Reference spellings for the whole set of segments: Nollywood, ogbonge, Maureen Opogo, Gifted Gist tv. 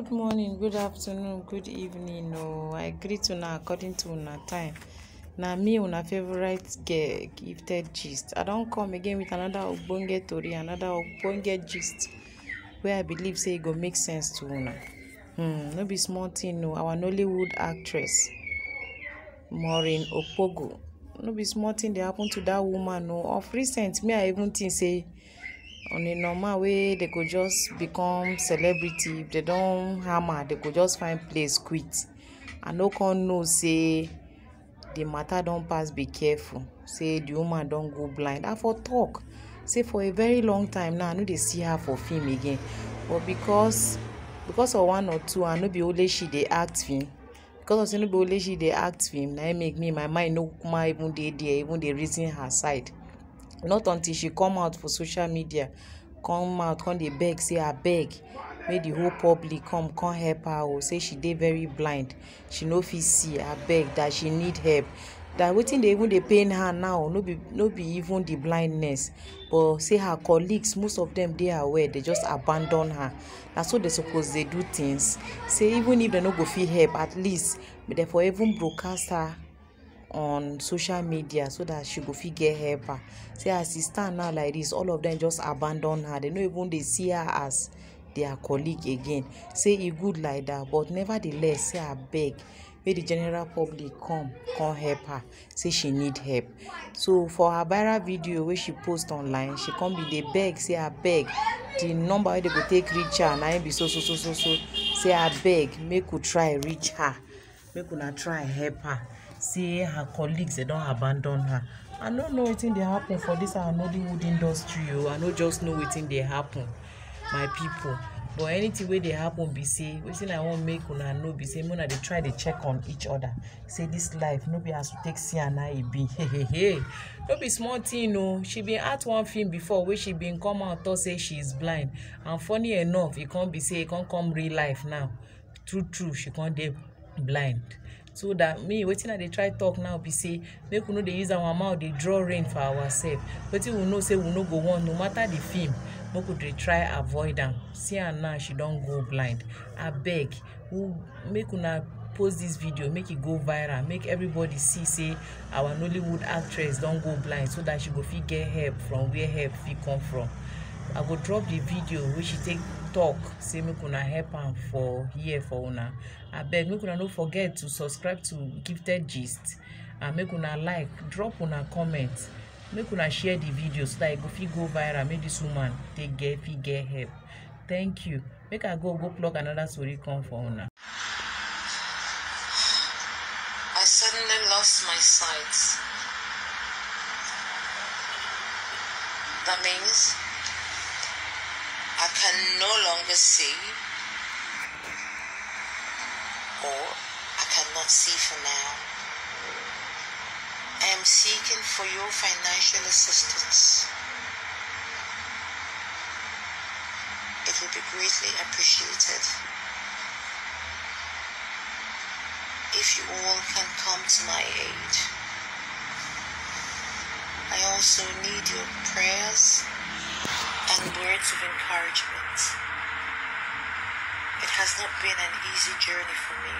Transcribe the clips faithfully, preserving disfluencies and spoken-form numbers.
Good morning, good afternoon, good evening. No, I greet you now according to una time. Now me una favorite Gifted Gist. I don't come again with another ogbonge tori, another ogbonge gist where I believe say it go make sense to una. Hmm, no be small thing no. Our Nollywood actress Maureen Opogo. No be small thing they happen to that woman no. Of recent, me I even think say on a normal way they could just become celebrity. If they don't hammer, they could just find place quit. And no con no say the matter don't pass, be careful. Say the woman don't go blind. I for talk. Say for a very long time now, I know they see her for film again. But because because of one or two, I know be only she they act film. Because of no be only she they act film. Now it make me my mind no kuma even they there, even they reason her side. Not until she come out for social media, come out, come they beg, say I beg, make the whole public come, come help her, or say she they very blind, she no fit see, I beg that she need help. That waiting they even they pain her now, no be no be even the blindness, but say her colleagues, most of them they are aware, they just abandon her. That's what they suppose they do things. Say even if they no go fit help, at least but they for even broadcast her on social media so that she go fit get help her. Say as she stand now like this, all of them just abandon her. They no even they see her as their colleague again. Say it good like that, but nevertheless, say I beg, may the general public come, come help her. Say she need help. So for her viral video where she post online, she come be they beg, say I beg. The number where they go take reach her, now be so so so so so. Say I beg, make we try reach her, make we try help her. Say her colleagues they don't abandon her. I don't know anything they happen for this our Nollywood industry. Oh, I don't just know anything they happen, my people. But anything where they happen, be say waiting I won't make una know be say mona they try to check on each other. Say this life nobody has to take see and I be hey hey hey. No be small thing no. She been at one film before where she been come out to say she is blind. And funny enough, it can't be say it can't come real life now. True true, she can't be blind. So that me waiting they try talk now be say make we know they use our mouth they draw rain for ourselves. But we know say we no go on no matter the film. No could they try avoid them. See her now she don't go blind. I beg who make una post this video, make it go viral, make everybody see say our Nollywood actress don't go blind so that she go fit get help from where help fit come from. I go drop the video where she take talk, say me kuna help am for here for una. I beg me kuna no forget to subscribe to Gifted Gist and make una like, drop una comment, make una share the video so that it go fit go viral. Make this woman take get fit get help. Thank you. Make I go go plug another story come for una. I suddenly lost my sight. That means I can no longer see, or I cannot see for now. I am seeking for your financial assistance. It will be greatly appreciated if you all can come to my aid. I also need your prayers and words of encouragement. It has not been an easy journey for me,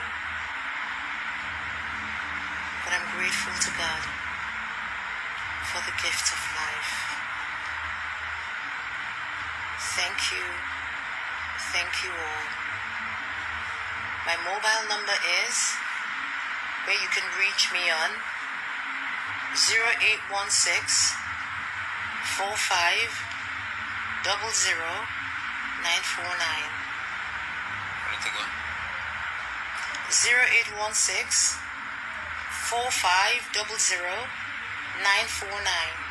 but I'm grateful to God for the gift of life. Thank you, thank you all. My mobile number is, where you can reach me on, zero eight one six, four five Double zero nine four nine. Zero eight one six four five double zero nine four nine.